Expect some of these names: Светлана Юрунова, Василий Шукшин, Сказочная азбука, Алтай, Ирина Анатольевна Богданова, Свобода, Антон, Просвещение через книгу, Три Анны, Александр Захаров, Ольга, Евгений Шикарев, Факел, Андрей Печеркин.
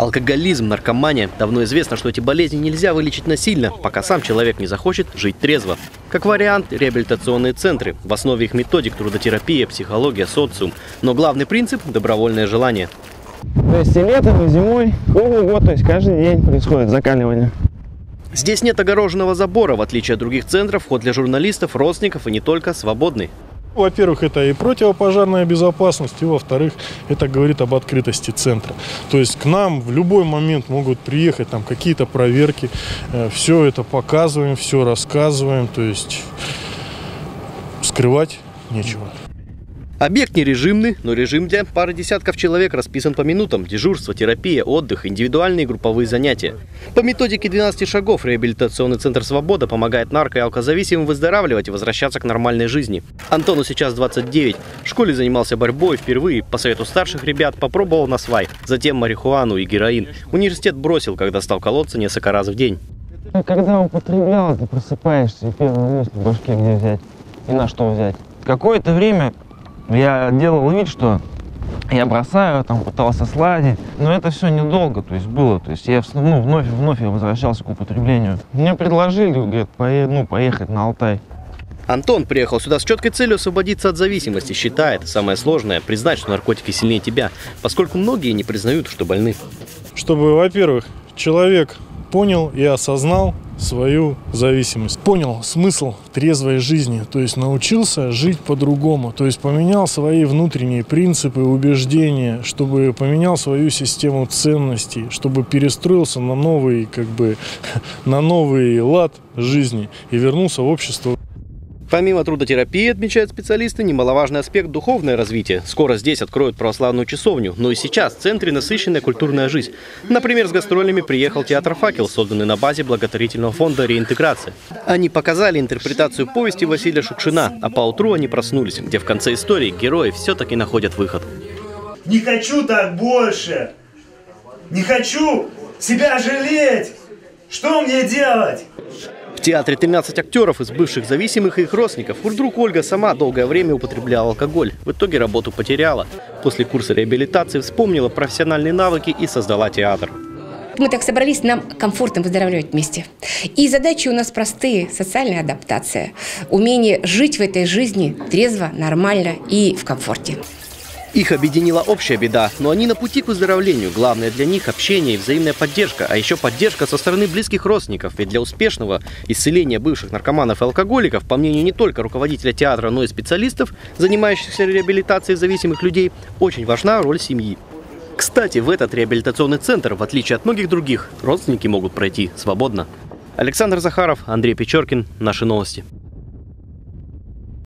Алкоголизм, наркомания. Давно известно, что эти болезни нельзя вылечить насильно, пока сам человек не захочет жить трезво. Как вариант, реабилитационные центры. В основе их методик трудотерапия, психология, социум. Но главный принцип – добровольное желание. То есть и летом, и зимой, круглый год, то есть каждый день происходит закаливание. Здесь нет огороженного забора. В отличие от других центров, вход для журналистов, родственников и не только свободный. Во-первых, это и противопожарная безопасность, и во-вторых, это говорит об открытости центра. То есть к нам в любой момент могут приехать там какие-то проверки, все это показываем, все рассказываем, то есть скрывать нечего. Объект не режимный, но режим для пары десятков человек расписан по минутам. Дежурство, терапия, отдых, индивидуальные и групповые занятия. По методике 12 шагов реабилитационный центр «Свобода» помогает нарко- и алкозависимым выздоравливать и возвращаться к нормальной жизни. Антону сейчас 29. В школе занимался борьбой. Впервые, по совету старших ребят, попробовал насвай. Затем марихуану и героин. Университет бросил, когда стал колоться несколько раз в день. Когда употреблял, ты просыпаешься, и первую мысль в башке, где взять и на что взять. Какое-то время... Я делал вид, что я бросаю, там пытался сладить, но это все недолго, то есть было, то есть я вновь возвращался к употреблению. Мне предложили, говорят, поехать на Алтай. Антон приехал сюда с четкой целью освободиться от зависимости. Считает, самое сложное – признать, что наркотики сильнее тебя, поскольку многие не признают, что больны. Чтобы, во-первых, человек понял и осознал свою зависимость. Понял смысл трезвой жизни, то есть научился жить по-другому, то есть поменял свои внутренние принципы, убеждения, чтобы поменял свою систему ценностей, чтобы перестроился на новый, на новый лад жизни и вернулся в общество. Помимо трудотерапии, отмечают специалисты, немаловажный аспект – духовное развитие. Скоро здесь откроют православную часовню, но и сейчас в центре насыщенная культурная жизнь. Например, с гастролями приехал театр «Факел», созданный на базе благотворительного фонда реинтеграции. Они показали интерпретацию повести Василия Шукшина, а поутру они проснулись, где в конце истории герои все-таки находят выход. Не хочу так больше! Не хочу себя жалеть! Что мне делать? В театре 13 актеров из бывших зависимых и их родственников. Вдруг Ольга сама долгое время употребляла алкоголь. В итоге работу потеряла. После курса реабилитации вспомнила профессиональные навыки и создала театр. Мы так собрались, нам комфортно выздоравливать вместе. И задачи у нас простые. Социальная адаптация. Умение жить в этой жизни трезво, нормально и в комфорте. Их объединила общая беда, но они на пути к выздоровлению. Главное для них – общение и взаимная поддержка, а еще поддержка со стороны близких родственников. Ведь для успешного исцеления бывших наркоманов и алкоголиков, по мнению не только руководителя театра, но и специалистов, занимающихся реабилитацией зависимых людей, очень важна роль семьи. Кстати, в этот реабилитационный центр, в отличие от многих других, родственники могут пройти свободно. Александр Захаров, Андрей Печеркин. Наши новости.